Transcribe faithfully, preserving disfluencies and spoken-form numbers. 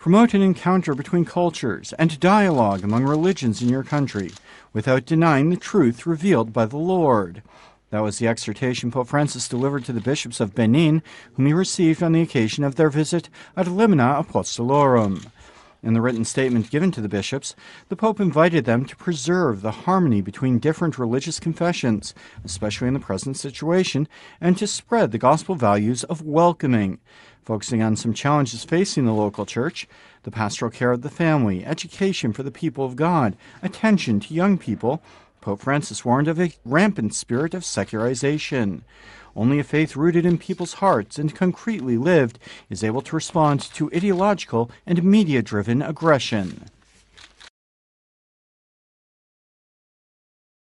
Promote an encounter between cultures and dialogue among religions in your country, without denying the truth revealed by the Lord. That was the exhortation Pope Francis delivered to the bishops of Benin, whom he received on the occasion of their visit ad Limina Apostolorum. In the written statement given to the bishops, the Pope invited them to preserve the harmony between different religious confessions, especially in the present situation, and to spread the gospel values of welcoming, focusing on some challenges facing the local church: the pastoral care of the family, education for the people of God, attention to young people. Pope Francis warned of a rampant spirit of secularization. Only a faith rooted in people's hearts and concretely lived is able to respond to ideological and media-driven aggression.